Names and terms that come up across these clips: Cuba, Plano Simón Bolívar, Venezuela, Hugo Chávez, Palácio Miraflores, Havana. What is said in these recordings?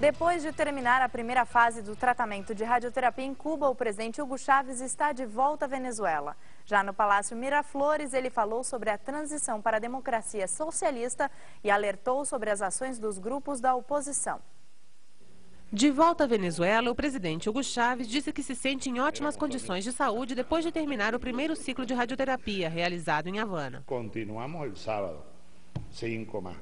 Depois de terminar a primeira fase do tratamento de radioterapia em Cuba, o presidente Hugo Chávez está de volta à Venezuela. Já no Palácio Miraflores, ele falou sobre a transição para a democracia socialista e alertou sobre as ações dos grupos da oposição. De volta à Venezuela, o presidente Hugo Chávez disse que se sente em ótimas condições de saúde depois de terminar o primeiro ciclo de radioterapia realizado em Havana. Continuamos no sábado, 5 mais.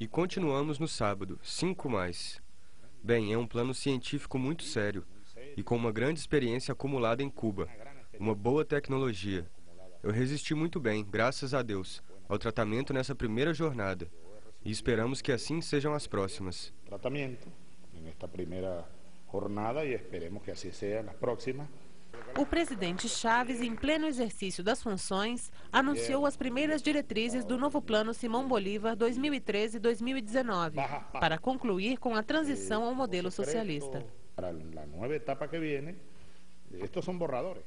E continuamos no sábado, 5 mais. Bem, é um plano científico muito sério e com uma grande experiência acumulada em Cuba, uma boa tecnologia. Eu resisti muito bem, graças a Deus, ao tratamento nessa primeira jornada. E esperamos que assim sejam as próximas. Tratamento nesta primeira jornada e esperemos que assim seja nas próximas. O presidente Chávez, em pleno exercício das funções, anunciou as primeiras diretrizes do novo Plano Simón Bolívar 2013-2019 para concluir com a transição ao modelo socialista.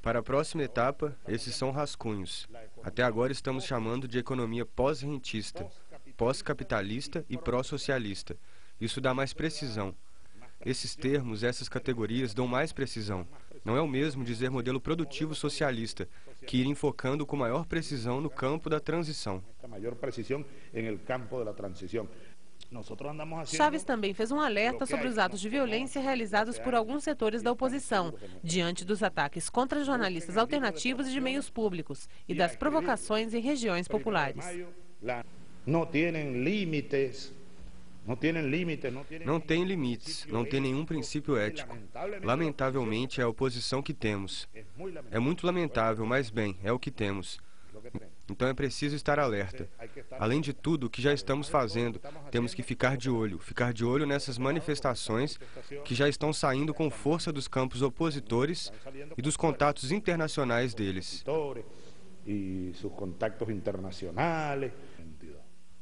Para a próxima etapa, esses são rascunhos. Até agora estamos chamando de economia pós-rentista, pós-capitalista e pró-socialista. Isso dá mais precisão. Esses termos, essas categorias dão mais precisão. Não é o mesmo dizer modelo produtivo socialista, que ir enfocando com maior precisão no campo da transição. Chávez também fez um alerta sobre os atos de violência realizados por alguns setores da oposição, diante dos ataques contra jornalistas alternativos e de meios públicos e das provocações em regiões populares. Não tem limites, não tem nenhum princípio ético. Lamentavelmente, é a oposição que temos. É muito lamentável, mas bem, é o que temos. Então é preciso estar alerta. Além de tudo, o que já estamos fazendo, temos que ficar de olho nessas manifestações que já estão saindo com força dos campos opositores e dos contatos internacionais deles.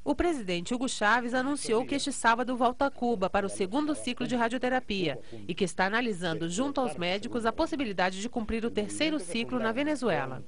O presidente Hugo Chávez anunciou que este sábado volta a Cuba para o segundo ciclo de radioterapia e que está analisando junto aos médicos a possibilidade de cumprir o terceiro ciclo na Venezuela.